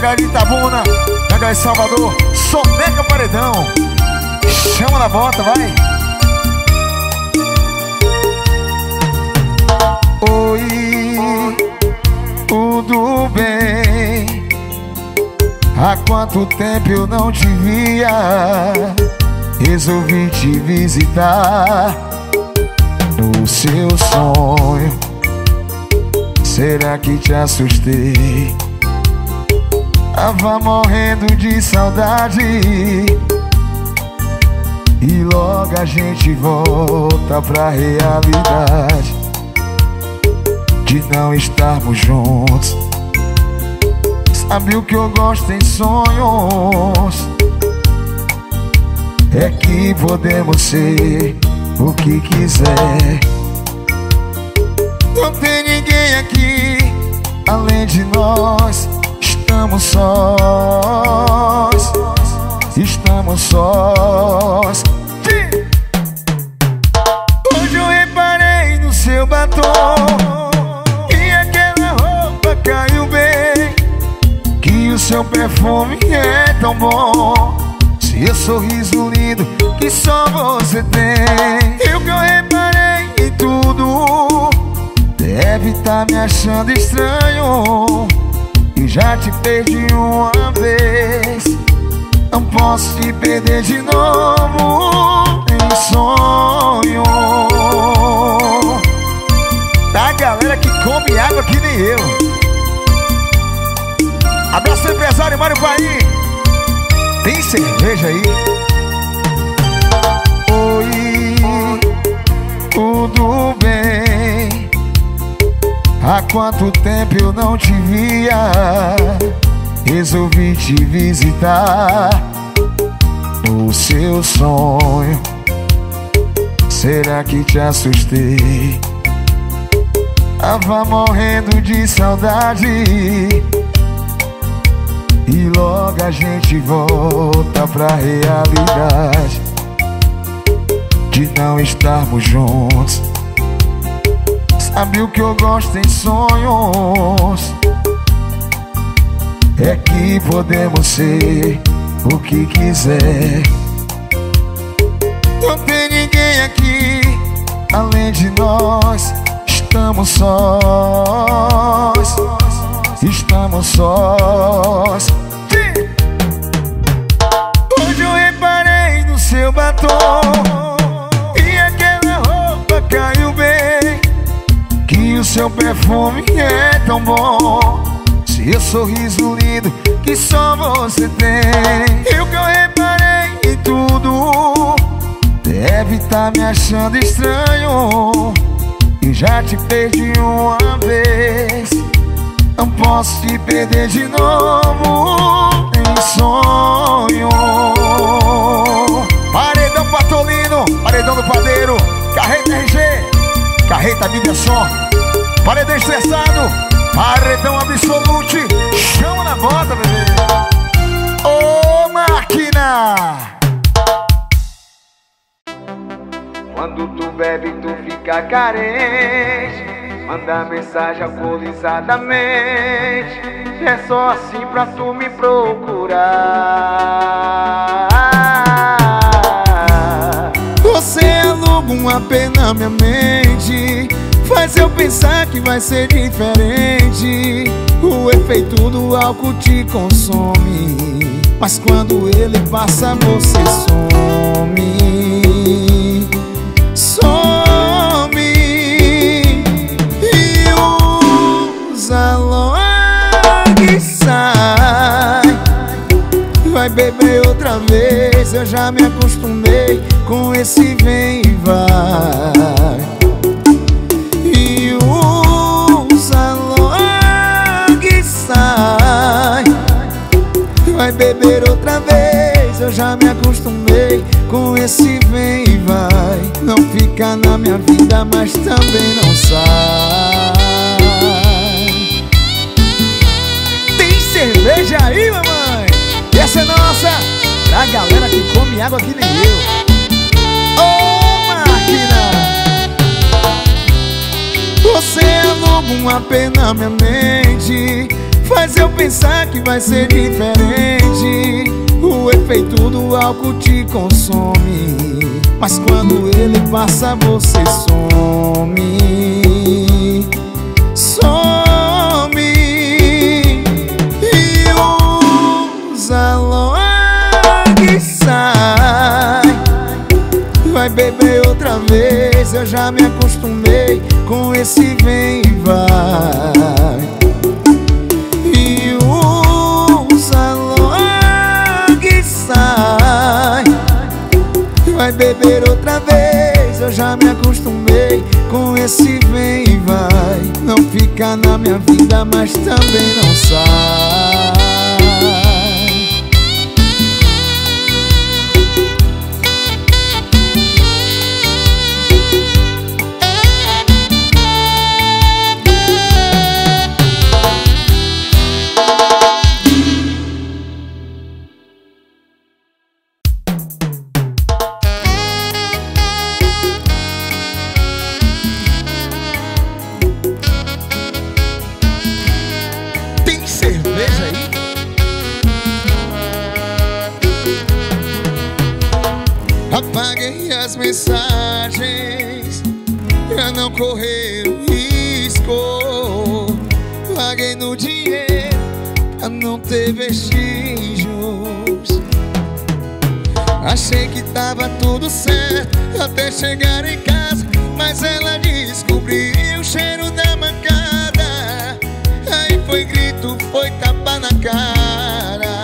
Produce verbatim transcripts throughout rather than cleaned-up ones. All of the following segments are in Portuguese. Margarita Bruna, H S Salvador, soneca Paredão. Chama na bota, vai. Oi, tudo bem? Há quanto tempo eu não te via? Resolvi te visitar no seu sonho. Será que te assustei? Tava morrendo de saudade. E logo a gente volta pra realidade de não estarmos juntos. Sabe o que eu gosto em sonhos? É que podemos ser o que quiser. Não tem ninguém aqui além de nós. Estamos sós, estamos sós. Hoje eu reparei no seu batom e aquela roupa caiu bem, que o seu perfume é tão bom, seu sorriso lindo que só você tem. E o que eu reparei em tudo deve estar me achando estranho. E já te perdi uma vez, não posso te perder de novo. Em sonho da galera que come água que nem eu. Abraço empresário Mário Bahia. Tem cerveja aí? Oi, tudo bem? Há quanto tempo eu não te via? Resolvi te visitar no seu sonho. Será que te assustei? Tava morrendo de saudade. E logo a gente volta pra realidade de não estarmos juntos. Sabe o que eu gosto em sonhos? É que podemos ser o que quiser. Não tem ninguém aqui além de nós. Estamos sós, estamos sós. Hoje eu reparei no seu batom e aquela roupa caiu bem, que o seu perfume é tão bom, seu sorriso lindo que só você tem. E o que eu reparei em tudo deve estar me achando estranho. E já te perdi uma vez, não posso te perder de novo. Em sonho Paredão Patolino, Paredão do Padeiro, Carreta R G, Carreta Bíblia só, Paredão Estressado, Paredão Absolute. Chama na bota, bebê. Ô, máquina! Quando tu bebe, tu fica carente. Manda mensagem alcoolizadamente. É só assim pra tu me procurar. Você aluga uma pena na minha mente, faz eu pensar que vai ser diferente. O efeito do álcool te consome, mas quando ele passa você some. Some. Vai beber outra vez, eu já me acostumei com esse vem e vai. E usa logo e sai. Vai beber outra vez, eu já me acostumei com esse vem e vai. Não fica na minha vida, mas também não sai. Tem cerveja aí, mamãe? Essa é nossa, pra galera que come água que nem eu. Ô, máquina! Você aluga uma pena na minha mente, faz eu pensar que vai ser diferente. O efeito do álcool te consome, mas quando ele passa você some. Some e usa logo e sai. Vai beber outra vez, eu já me acostumei com esse vem e vai. Vai beber outra vez, eu já me acostumei com esse vem e vai. Não fica na minha vida, mas também não sai. Mensagens pra não correr o risco, paguei no dinheiro pra não ter vestígios. Achei que tava tudo certo até chegar em casa, mas ela descobriu o cheiro da mancada. Aí foi grito, foi tapa na cara.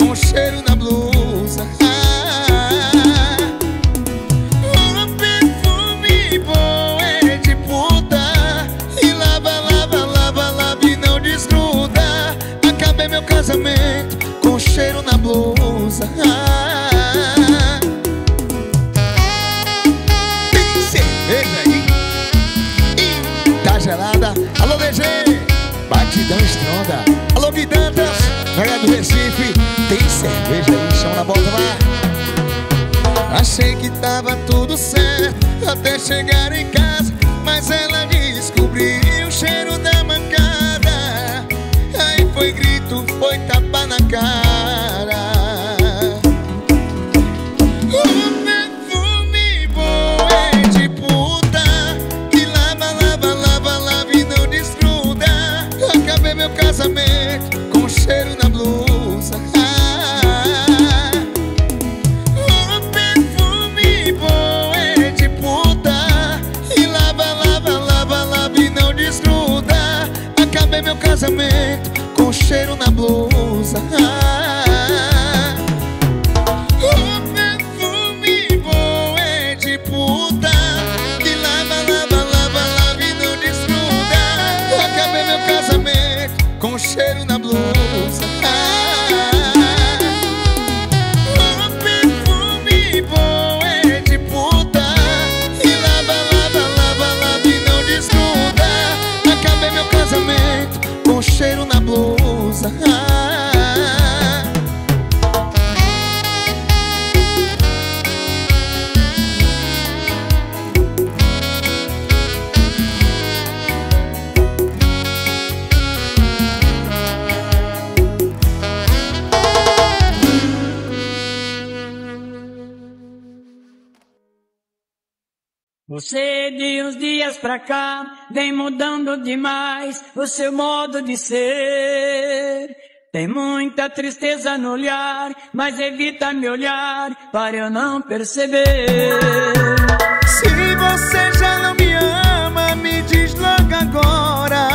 Com cheiro na blusa, ah, um perfume bom é de puta. E lava, lava, lava, lava e não desgruda. Acabei meu casamento com cheiro na blusa, ah. Tem cerveja aí e tá gelada. Alô D G, batidão estronda. Alô Guidantas, Praia do Recife, tem cerveja e chão na bota lá. Achei que tava tudo certo até chegar em casa, mas ela descobriu o cheiro da mancada. Aí foi grito, foi tapa na cara. Um perfume bom é de puta. E lava, lava, lava, lava e não desgruda. Acabei meu casamento com cheiro na casamento com cheiro na blusa, ah. O perfume bom é de puta. E lava, lava, lava, lava e não desgruda. Acabei meu casamento com cheiro na blusa, ah. O perfume bom é de puta. E lava, lava, lava, lava e não desgruda. Acabei meu casamento com cheiro na blusa, ah. Você de uns dias pra cá vem mudando demais o seu modo de ser. Tem muita tristeza no olhar, mas evita me olhar para eu não perceber. Se você já não me ama, me diz logo agora.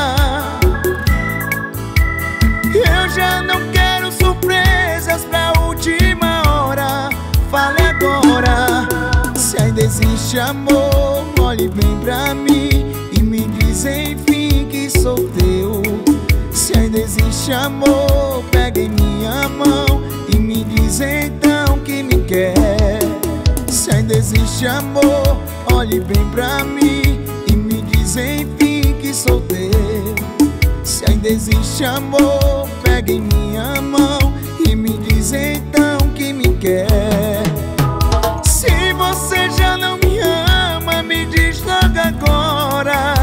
Eu já não quero surpresas pra última hora. Fale agora, se ainda existe amor. Olhe bem pra mim e me diz enfim que sou teu. Se ainda existe amor, pega em minha mão e me diz então que me quer. Se ainda existe amor, olhe bem pra mim e me diz enfim que sou teu. Se ainda existe amor, pega em minha mão e me diz diz então que me quer. Se você já não me ama, me diz logo agora.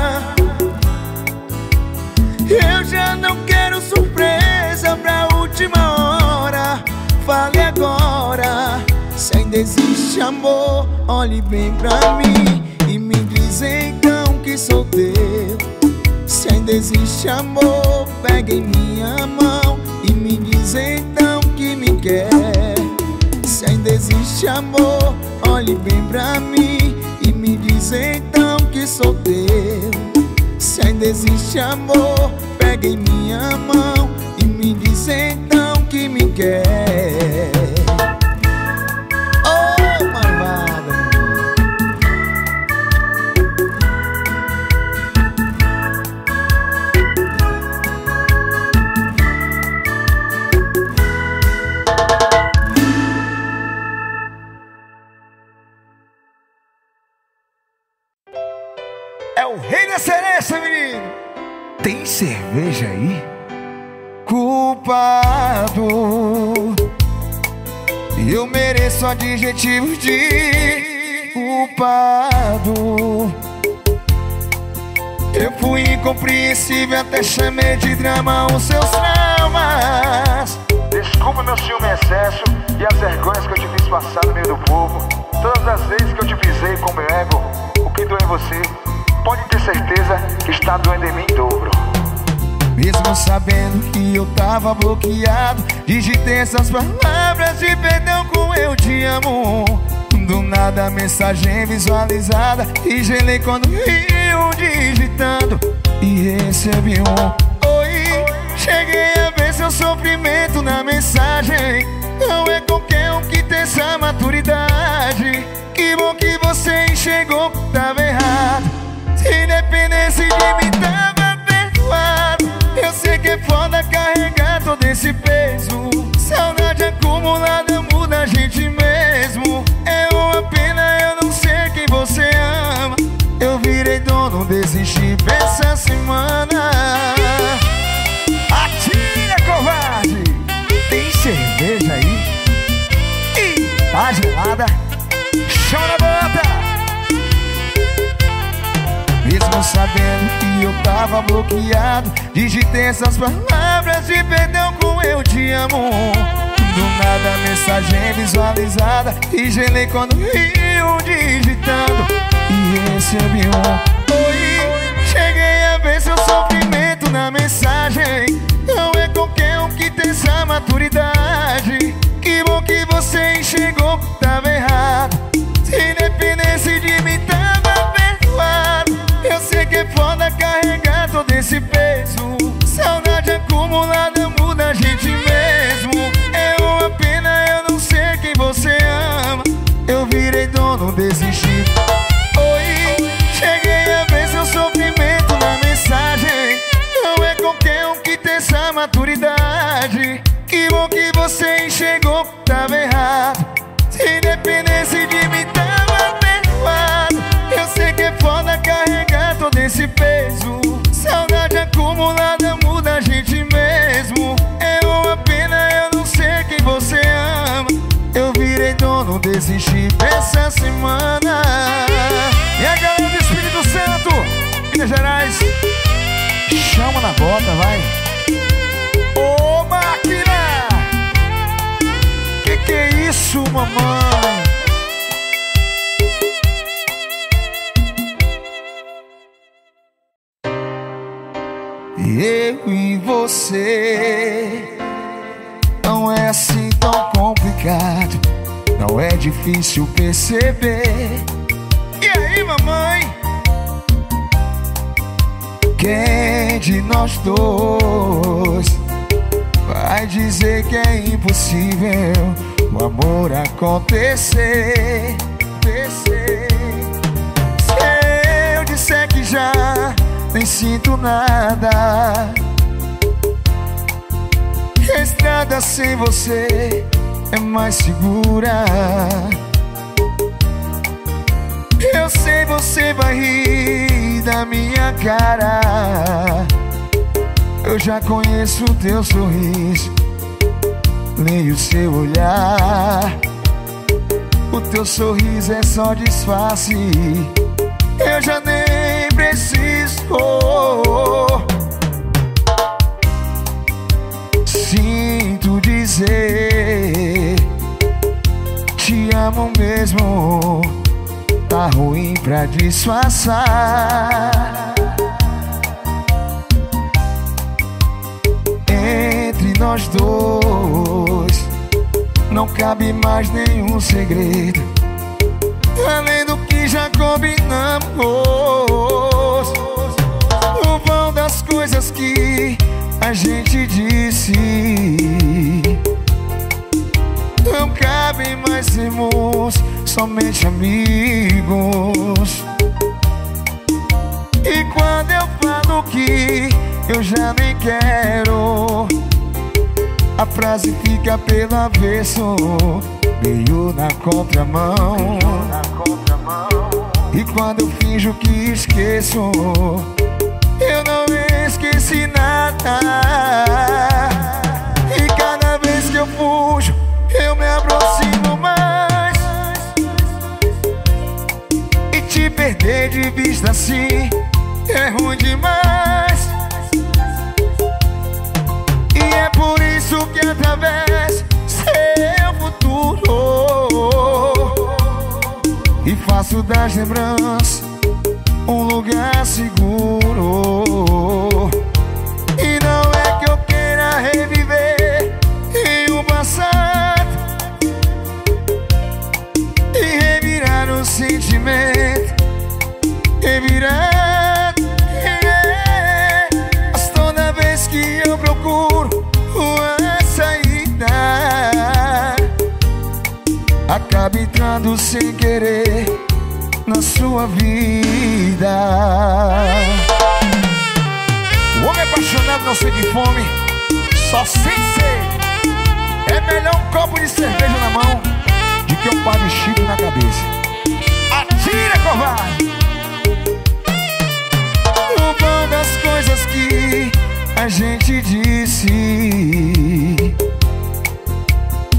Eu já não quero surpresa pra última hora. Fale agora, se ainda existe amor, olhe bem pra mim e me diz então que sou teu. Se ainda existe amor, pegue em minha mão e me diz então que me quer. Se ainda existe amor, olhe bem pra mim e me diz então que sou teu. Se ainda existe amor, pega em minha mão e me diz então que me quer. Oh, malvada! É o rei da Seresta, menino! Tem cerveja aí? Culpado, eu mereço adjetivos de culpado. Eu fui incompreensível, até chamei de drama os seus traumas. Desculpa meu ciúme excesso e as vergonhas que eu te fiz passar no meio do povo. Todas as vezes que eu te pisei com meu ego, o que doeu em você pode ter certeza que está doendo em mim em dobro. Mesmo sabendo que eu tava bloqueado, digitei essas palavras de perdão com eu te amo. Do nada a mensagem visualizada e gelei quando riu digitando e recebi um oi. Cheguei a ver seu sofrimento na mensagem. Não é qualquer um que tem essa maturidade. Que bom que você enxergou que tava errado. Independência de mim tava perdoado. Eu sei que é foda carregar todo esse peso. Saudade acumulada muda a gente mesmo. É uma pena eu não sei quem você ama. Eu virei dono, desisti essa semana. Atira, covarde! Tem cerveja aí? E tá gelada? Chama na banda! Mesmo sabendo que eu tava bloqueado, digitei essas palavras de perdão com eu te amo. Do nada mensagem visualizada e gelei quando riu digitando e recebi um oi. Cheguei a ver seu sofrimento na mensagem. Não é qualquer um que tem essa maturidade. Que bom que você enxergou que tava errado. Independência de mim tava perdoado. Eu sei que é foda carregar todo esse peso. Saudade acumulada muda a gente mesmo. É uma pena eu não sei quem você ama. Eu virei dono, desisti. Oi, cheguei a ver seu sofrimento na mensagem. Não é qualquer um que tem essa maturidade. Que bom que você enxergou que tava errado. Independência de mim tava perdoado. Eu sei que é foda carregar todo esse peso. Saudade acumulada muda a gente mesmo. É uma pena eu não sei quem você ama. Eu virei dono, desisti essa semana. E a galera do Espírito Santo, Minas Gerais, chama na bota, vai. Ô máquina! Que que é isso, mamãe? Eu e você não é assim tão complicado. Não é difícil perceber. E aí, mamãe? Quem de nós dois vai dizer que é impossível o amor acontecer? Se eu disser que já nem sinto nada, a estrada sem você é mais segura. Eu sei, você vai rir da minha cara. Eu já conheço o teu sorriso. nem o seu olhar. O teu sorriso é só disfarce, eu já nem preciso. Sinto dizer, te amo mesmo, tá ruim pra disfarçar. Entre nós dois não cabe mais nenhum segredo, além do que já combinamos. O vão das coisas que a gente disse não cabem mais irmãos, somente amigos. E quando eu falo que eu já nem quero, a frase fica pelo avesso, meio na contramão. E quando eu finjo que esqueço, eu não esqueci nada. E cada vez que eu fujo, eu me aproximo mais. E te perder de vista assim é ruim demais. E é por isso que atravesso seu futuro e faço das lembranças um lugar seguro. E não é que eu queira reviver em um passado e revirar um sentimento revirado, yeah. Mas toda vez que eu procuro uma saída, acaba entrando sem querer na sua vida. O homem apaixonado não sente fome, só sente sede. É melhor um copo de cerveja na mão do que um par de chifre na cabeça. Atira, covarde! O bom das coisas que a gente disse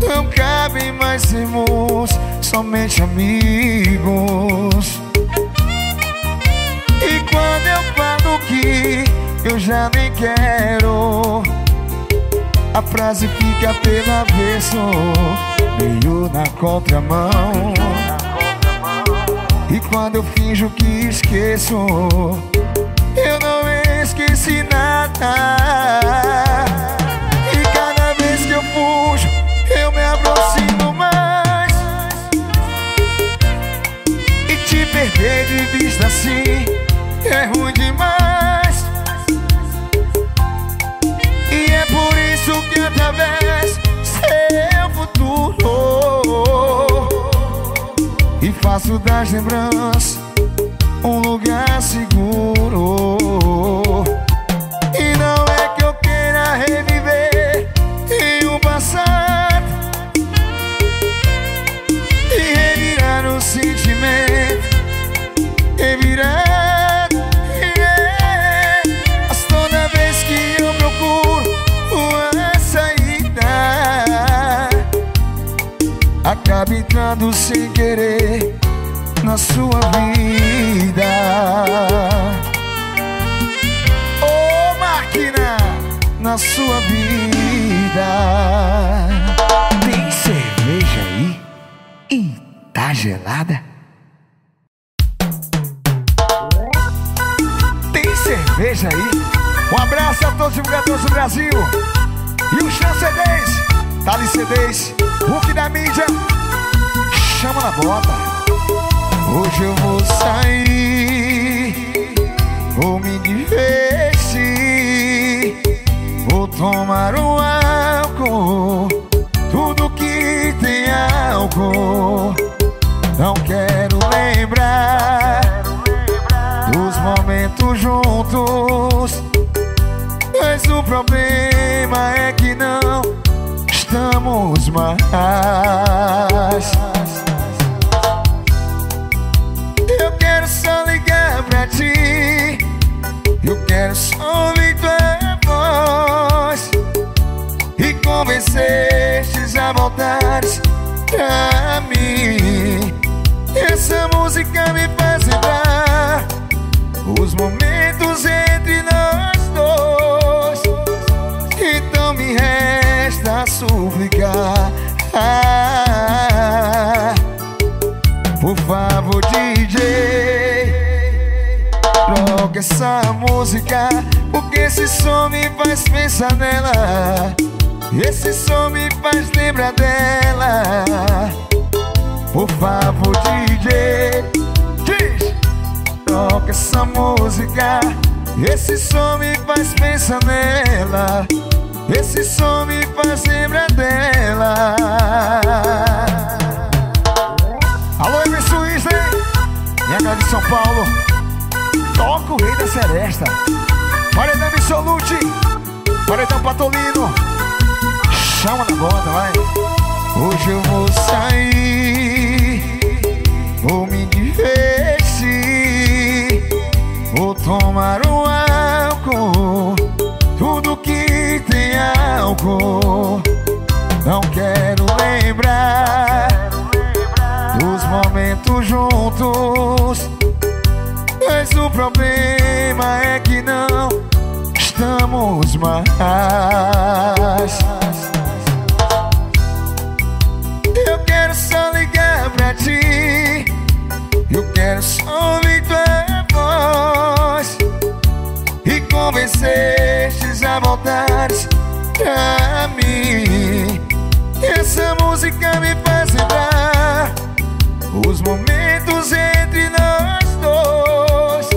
não cabem mais irmãos, somente amigos. E quando eu falo que eu já nem quero, a frase fica pelo avesso, meio na contramão. E quando eu finjo que esqueço, eu não esqueci nada. E cada vez que eu fujo, eu me aproximo mais. E te perder de vista assim é ruim demais. E é por isso que atravesso seu futuro e faço das lembranças um lugar seguro. E não é que eu queira reviver em um passado e revirar um sentimento revirado, yeah. Mas toda vez que eu procuro uma saída, acaba entrando sem querer na sua vida. Ô, máquina, na sua vida. Tem cerveja aí? E tá gelada? Tem cerveja aí? Um abraço a todos os divulgadores do Brasil. E o Chão C Ds, Thales C Ds, Hulk da mídia, chama na bota. Hoje eu vou sair, vou me divertir, vou tomar um álcool, tudo que tem álcool. Não quero lembrar dos momentos juntos, mas o problema é que não estamos mais. Eu quero só ligar pra ti, eu quero só ouvir tua voz e convencer-te olhares pra mim. Essa música me faz lembrar os momentos entre nós dois. Então me resta suplicar, ah, por favor, D J, troca essa música, porque esse som me faz pensar nela. Esse som me faz lembrar dela. Por favor, D J, diz, toca essa música. Esse som me faz pensar nela. Esse som me faz lembrar dela. Alô, Elvis Wilson, minha galera de São Paulo. Toca o Rei da Seresta. Paredão Absolute, Paredão Patolino. Chama na bota, vai. Hoje eu vou sair, vou me divertir, vou tomar um álcool, tudo que tem álcool. Não quero lembrar dos momentos juntos, mas o problema é que não estamos mais. Eu quero só ouvir tua voz e convencer-te a voltares pra mim. Essa música me faz lembrar os momentos entre nós dois.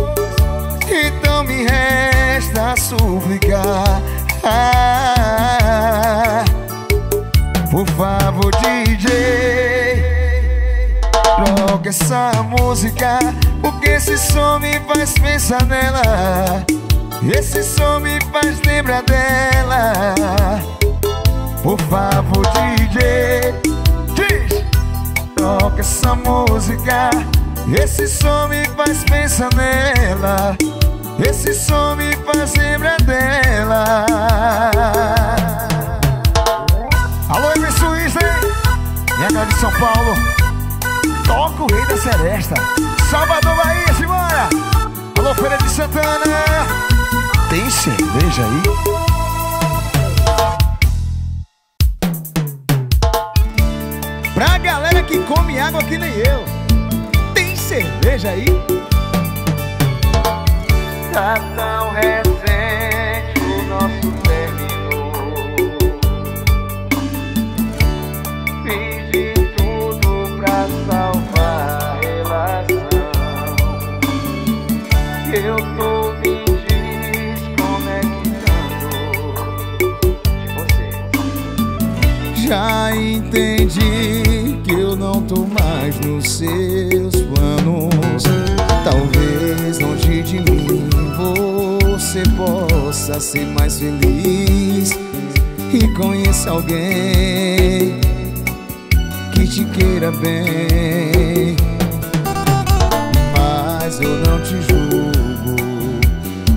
Então me resta suplicar, ah, por favor, D J, toca essa música, porque esse som me faz pensar nela. Esse som me faz lembrar dela. Por favor, D J, diz, toca essa música. Esse som me faz pensar nela. Esse som me faz lembrar dela. Alô, Elvis Wilson, minha galera de São Paulo. Toca o Rei da Seresta. Salvador, Bahia, simbora! Alô, Feira de Santana! Tem cerveja aí? Pra galera que come água que nem eu, tem cerveja aí? Tá tão recente o nosso término. Fiz de tudo pra salvar eu tô me desconectando de você. Já entendi que eu não tô mais nos seus planos. Talvez longe de mim você possa ser mais feliz e conheça alguém que te queira bem. Mas eu não te julgo,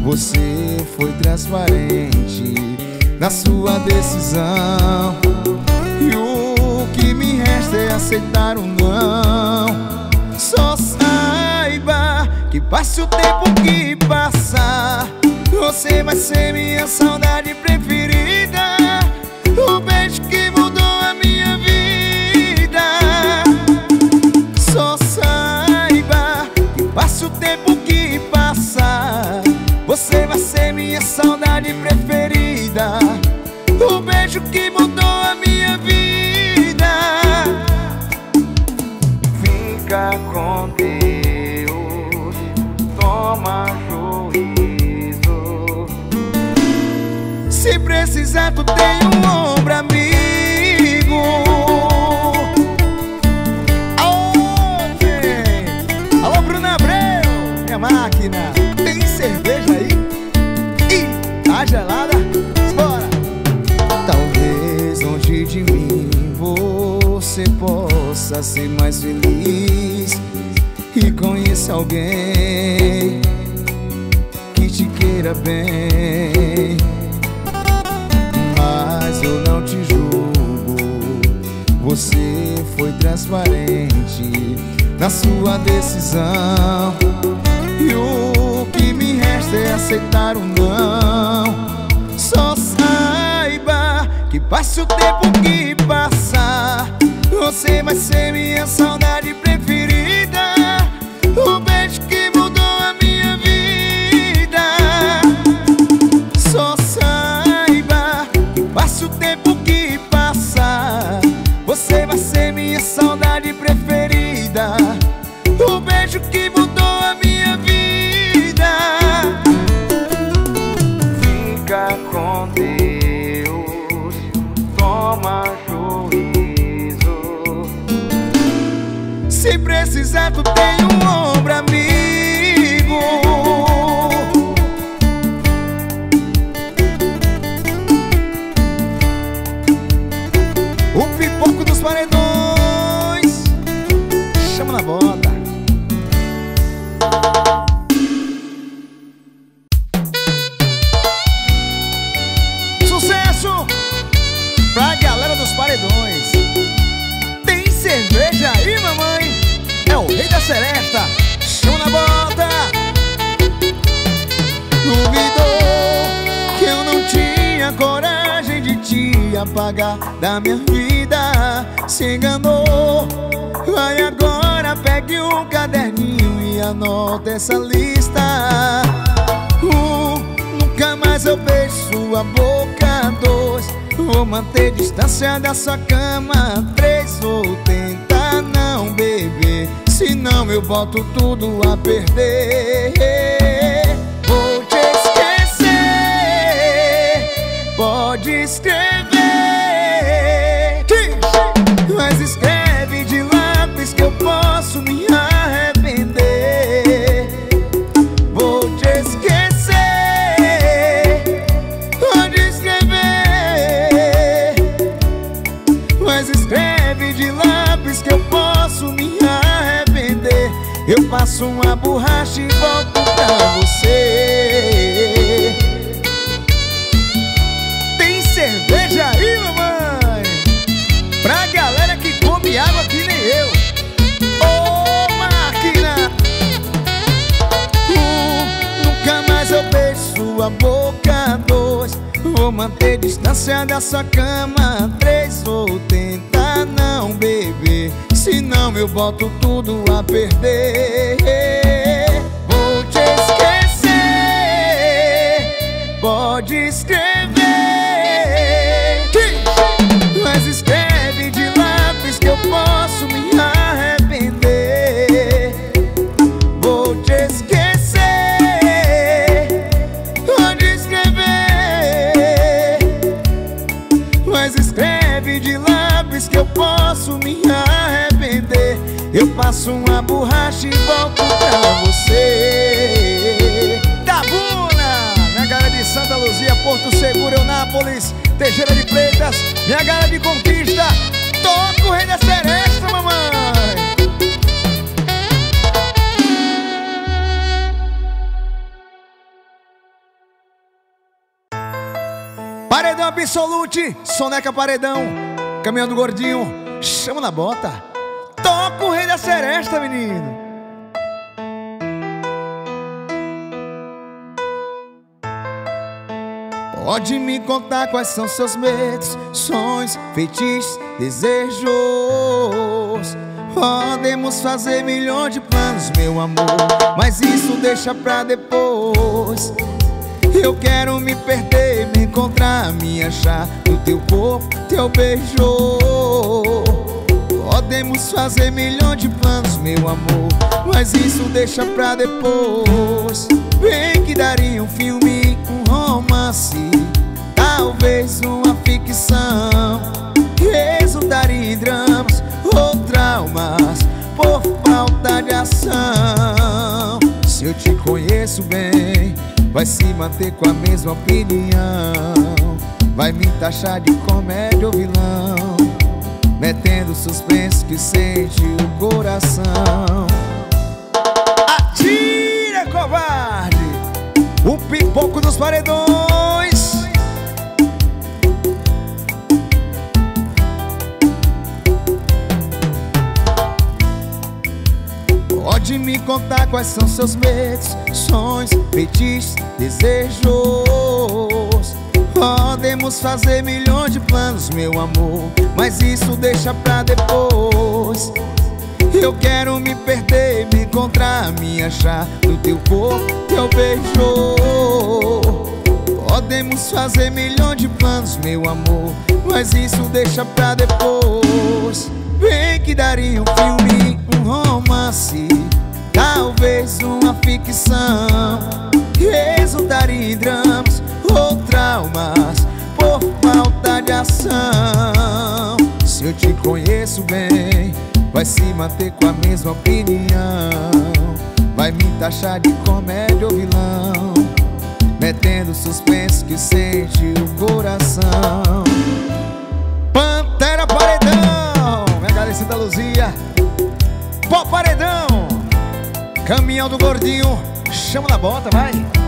você foi transparente na sua decisão. E o que me resta é aceitar ou não. Só saiba que passe o tempo que passar, você vai ser minha saudade preferida. O beijo que mudou a minha vida. Só saiba que passe o tempo que passar, você vai ser minha saudade preferida. O beijo que mudou a minha vida. Fica com Deus, toma juízo. Se precisar, tu tem um ombro amigo. Aonde? Alô, Bruno Abreu, minha máquina. Tem cerveja aí? Gelada, bora! Talvez longe de mim você possa ser mais feliz e conheça alguém que te queira bem. Mas eu não te julgo, você foi transparente na sua decisão, e o que me resta é aceitar um não. Só saiba que passe o tempo que passar, você vai ser minha saudade preferida, o beijo que mudou a minha vida. Só saiba que passe o tempo que passar, você vai ser minha saudade preferida, o beijo que mudou a minha vida. Fica com Deus, toma juízo, se precisar tu tem um ombro amigo. Paredões, chama na bota. Sucesso pra galera dos paredões. Tem cerveja aí, mamãe? É o rei da Seresta, chama na bota. Duvidou que eu não tinha coragem de te apagar da minha vida, se enganou. Vai agora, pegue um caderninho e anota essa lista. Um, nunca mais eu beijo sua boca. Dois, vou manter distância da sua cama. Três, vou tentar não beber, senão eu boto tudo a perder. Vou te esquecer, pode escrever, mas escreve de lápis que eu posso me arrepender. Vou te esquecer, pode escrever, mas escreve de lápis que eu posso me arrepender. Eu passo uma borracha e volto pra você. Tem cerveja aí, mamãe? Pra galera e água que nem eu. Ô, oh, máquina! Um, nunca mais eu beijo sua boca. Dois, vou manter distância da sua cama. Três, vou tentar não beber, senão eu boto tudo a perder. Vou te esquecer, pode escrever, mas escreve que eu posso me arrepender. Vou te esquecer, pode escrever, mas escreve de lápis que eu posso me arrepender. Eu passo uma borracha e volto pra você. Da Bruna, minha galera de Santa Luzia, Porto Seguro, eu, Nápoles, Tejeira de Freitas, minha galera de Conquista, toca o rei da Seresta, mamãe. Paredão Absolute, soneca Paredão, caminhando gordinho, chama na bota. Toca o rei da Seresta, menino. Pode me contar quais são seus medos, sonhos, feitiços, desejos. Podemos fazer milhões de planos, meu amor, mas isso deixa pra depois. Eu quero me perder, me encontrar, me achar no teu corpo, teu beijo. Podemos fazer milhões de planos, meu amor, mas isso deixa pra depois. Bem que daria um filme, romance, talvez uma ficção, resultaria em dramas ou traumas por falta de ação. Se eu te conheço bem, vai se manter com a mesma opinião, vai me taxar de comédia ou vilão, metendo suspense que sente o coração. Atira, covarde! O pipoco dos paredões. me contar quais são seus medos, sonhos, feitiços, desejos. Podemos fazer milhões de planos, meu amor, mas isso deixa pra depois. Eu quero me perder, me encontrar, me achar no teu corpo, teu beijo. Podemos fazer milhões de planos, meu amor, mas isso deixa pra depois. Bem que daria um filme, um romance, talvez uma ficção, resultaria em dramas ou traumas por falta de ação. Se eu te conheço bem, vai se manter com a mesma opinião. Vai me taxar de comédia ou vilão, metendo suspense que sente o coração. Pantera Paredão, Margarita Santa Luzia, Pó Paredão, Caminhão do Gordinho, chama na bota, vai.